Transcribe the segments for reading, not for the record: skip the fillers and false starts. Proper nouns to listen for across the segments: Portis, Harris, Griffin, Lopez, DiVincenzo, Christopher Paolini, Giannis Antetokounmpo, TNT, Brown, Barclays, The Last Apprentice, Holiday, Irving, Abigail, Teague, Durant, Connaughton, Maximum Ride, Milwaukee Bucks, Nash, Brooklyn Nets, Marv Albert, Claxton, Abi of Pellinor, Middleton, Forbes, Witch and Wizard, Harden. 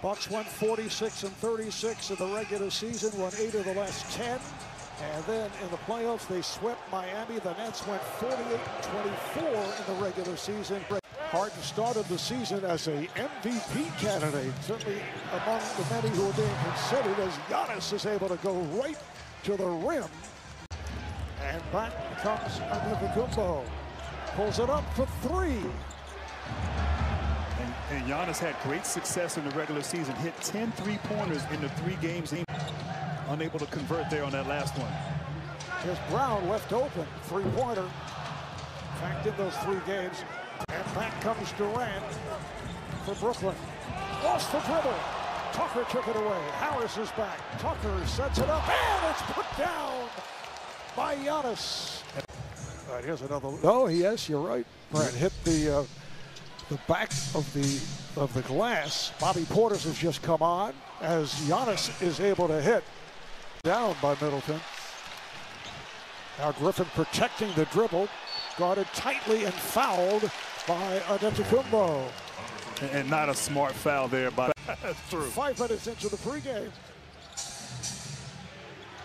Bucks went 46-36 in the regular season, won 8 of the last 10. And then in the playoffs, they swept Miami. The Nets went 48-24 in the regular season. Harden started the season as a MVP candidate. Certainly among the many who are being considered, as Giannis is able to go right to the rim. And back comes Antetokounmpo. Pulls it up for three. And Giannis had great success in the regular season. Hit 10 three-pointers in the 3 games. Unable to convert there on that last one. Here's Brown left open. Three-pointer. In fact, in those 3 games. And back comes Durant for Brooklyn. Lost the dribble. Tucker took it away. Harris is back. Tucker sets it up. And it's put down by Giannis. All right, here's another. No, yes, you're right. Brad hit the back of the glass. Bobby Portis has just come on as Giannis is able to hit. Down by Middleton. Now Griffin protecting the dribble, guarded tightly and fouled by Antetokounmpo. And not a smart foul there by. That's true. 5 minutes into the pregame.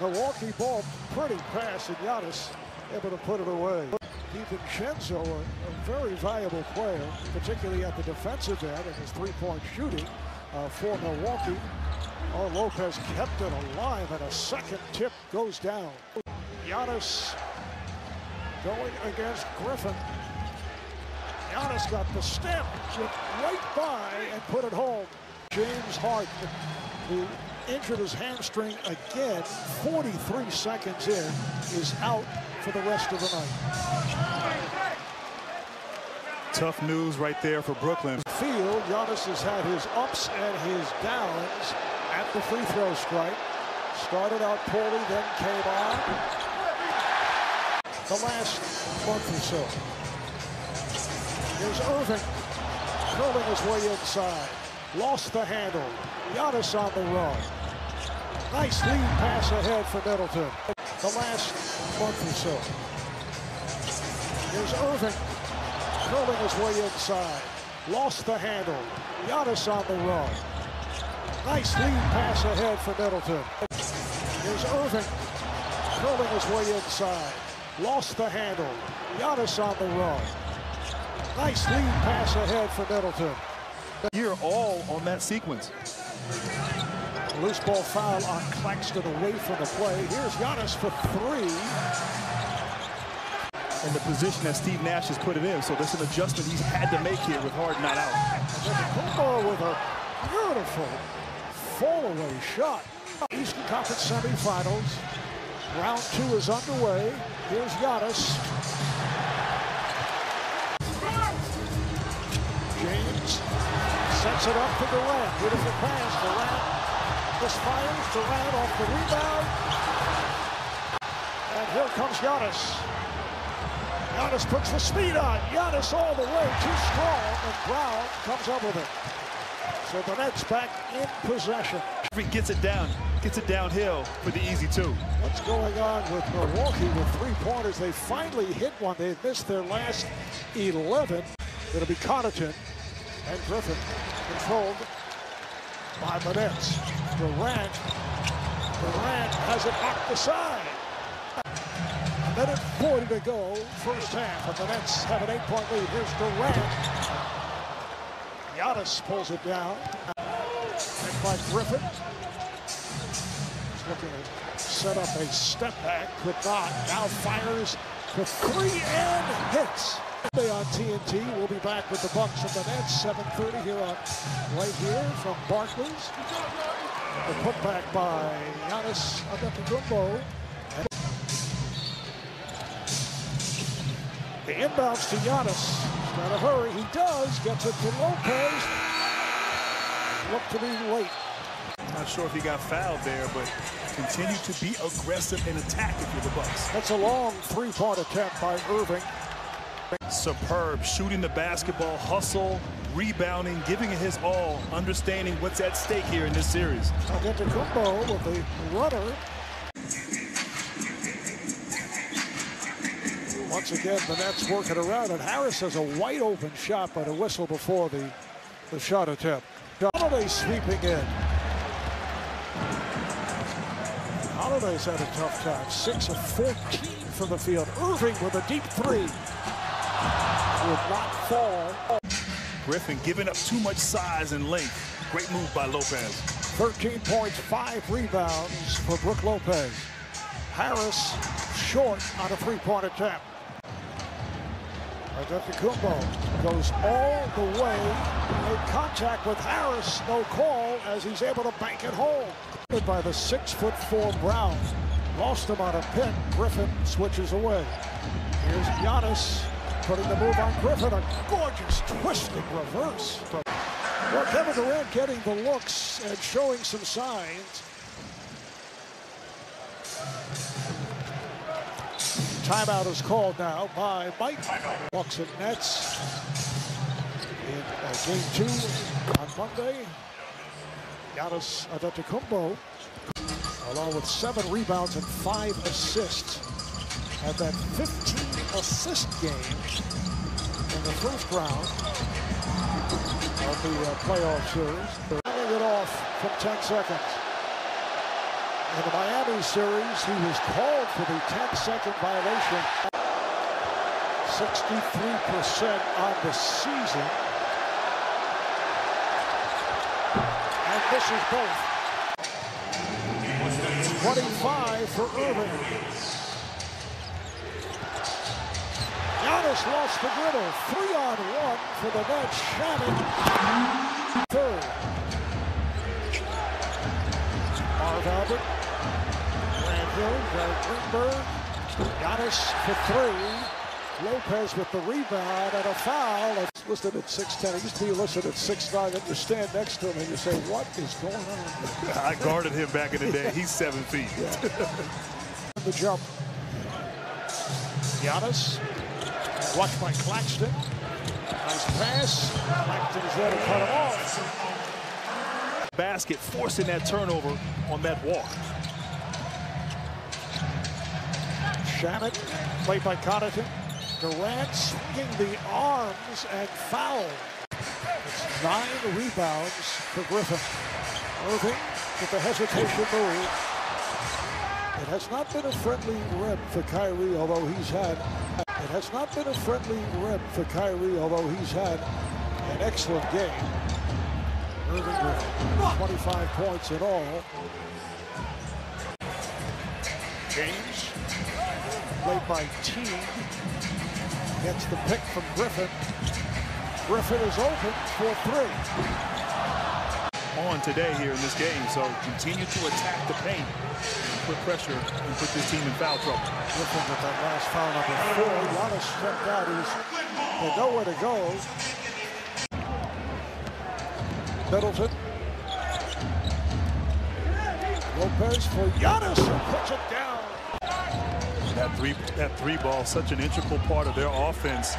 Milwaukee ball, pretty pass, and Giannis able to put it away. DiVincenzo, a very valuable player, particularly at the defensive end, and his three-point shooting for Milwaukee. Oh, Lopez kept it alive, and a second tip goes down. Giannis going against Griffin. Giannis got the step, went right by, and put it home. James Harden, who injured his hamstring again, 43 seconds in, is out for the rest of the night. Tough news right there for Brooklyn. Field, Giannis has had his ups and his downs at the free throw stripe. Started out poorly, then came on. The last month or so. Here's Irving, curling his way inside. Lost the handle. Giannis on the run. Nice lead pass ahead for Middleton. The last month or so. Here's Irving, curling his way inside. Lost the handle. Giannis on the run. Nice lead pass ahead for Middleton. Here's Irving, curling his way inside. Lost the handle. Giannis on the run. Nice lead pass ahead for Middleton. You're all on that sequence. Loose ball foul on Claxton away from the play. Here's Giannis for three. In the position that Steve Nash has put it in, so there's an adjustment he's had to make here with Harden not out. Antetokounmpo with a beautiful fall-away shot. Eastern Conference semifinals. Round 2 is underway. Here's Giannis. James sets it up for Durant. Beautiful pass. Durant misfires. Durant off the rebound. And here comes Giannis. Giannis puts the speed on. Giannis all the way. Too strong. And Brown comes up with it. So the Nets back in possession. Irving gets it down, gets it downhill for the easy two. What's going on with Milwaukee with three-pointers? They finally hit one. They missed their last 11. It'll be Connaughton and Griffin controlled by the Nets. Durant has it knocked aside. A minute 40 to go, first half, and the Nets have an 8-point lead. Here's Durant. Giannis pulls it down. Picked by Griffin. He's looking to set up a step back. Could not. Now fires for three and hits. They on TNT. We'll be back with the Bucks and the Nets. 7:30 here on right here from Barclays. The putback by Giannis Antetokounmpo. The inbounds to Giannis. Got a hurry, he does, gets it to Lopez. Looked to be late. Not sure if he got fouled there, but continue to be aggressive and attack if you're the Bucks. That's a long three-point attempt by Irving. Superb, shooting the basketball, hustle, rebounding, giving it his all, understanding what's at stake here in this series. Antetokounmpo with the runner. Once again, the Nets working around, and Harris has a wide open shot, but a whistle before the shot attempt. Holiday sweeping in. Holiday's had a tough time. 6 of 14 from the field. Irving with a deep three. Would not fall. Griffin giving up too much size and length. Great move by Lopez. 13 points, 5 rebounds for Brook Lopez. Harris short on a three-point attempt. Antetokounmpo goes all the way. Made contact with Harris, no call, as he's able to bank it home. By the 6'4" Brown. Lost him on a pick. Griffin switches away. Here's Giannis putting the move on Griffin. A gorgeous twisting reverse. Well, Kevin Durant getting the looks and showing some signs. Timeout is called now by Mike. Bucks and Nets in game 2 on Monday. Giannis Antetokounmpo, along with 7 rebounds and 5 assists, had that 15-assist game in the first round of the playoff series. Running it off from 10 seconds. In the Miami series, he was called for the 10-second violation. 63% on the season. And this is both. 25 for Irving. Giannis lost the griddle. 3-on-1 for the Nets. Shannon. Third. Marv Albert. Greenberg, Giannis for 3, Lopez with the rebound and a foul. It's listed at 6'10". It used to be listed at 6'9". Then you stand next to him and you say, what is going on? I guarded him back in the day. He's 7 feet. Yeah. The jump. Giannis, watched by Claxton. Nice pass. Claxton's there to cut him off. Basket forcing that turnover on that walk. Shannon, played by Connaughton. Durant swinging the arms and foul. It's 9 rebounds for Griffin. Irving with the hesitation move. It has not been a friendly rep for Kyrie, although he's had. It has not been a friendly rep for Kyrie, although he's had an excellent game. Irving with 25 points in all. James, played by Teague, gets the pick from Griffin. Griffin is open for 3. On today here in this game, so continue to attack the paint, put pressure, and put this team in foul trouble. Griffin with that last foul number 4. Giannis stepped out. He's nowhere to go. Middleton. Lopez for Giannis, puts it down. That three ball, such an integral part of their offense,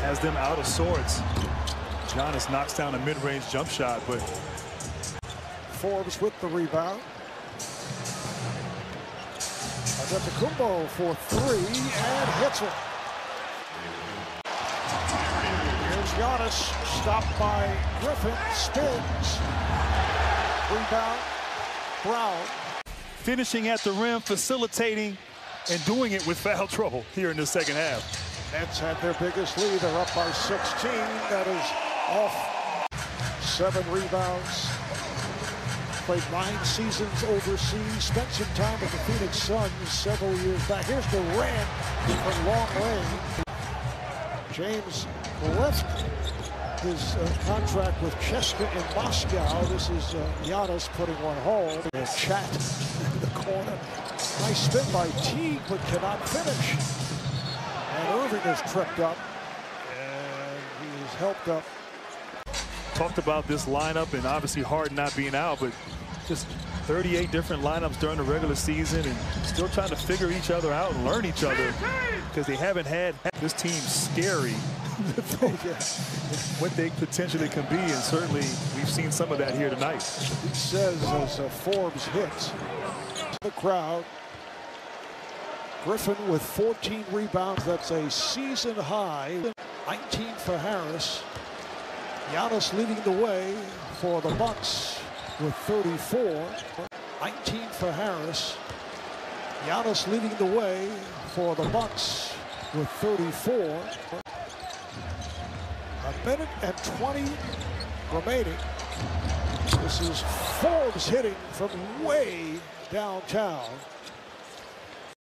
has them out of sorts. Giannis knocks down a mid-range jump shot, but Forbes with the rebound. Antetokounmpo for 3 and hits it. Here's Giannis, stopped by Griffin, spins. Rebound, Brown. Finishing at the rim, facilitating, and doing it with foul trouble here in the second half. Nets had their biggest lead. They're up by 16. That is off. 7 rebounds. Played 9 seasons overseas. Spent some time with the Phoenix Suns several years back. Here's Durant from long range. James left his contract with Cheska in Moscow. This is Giannis putting one home. And Chat in the corner. Nice spin by Teague, but cannot finish. And Irving is tripped up. And he is helped up. Talked about this lineup and obviously Harden not being out, but just 38 different lineups during the regular season and still trying to figure each other out and learn each other because they haven't had this team scary. What they potentially can be, and certainly we've seen some of that here tonight. He says as Forbes hits the crowd. Griffin with 14 rebounds. That's a season high. 19 for Harris. Giannis leading the way for the Bucks with 34. 19 for Harris. Giannis leading the way for the Bucks with 34. A minute and 20 remaining. This is Forbes hitting from way downtown.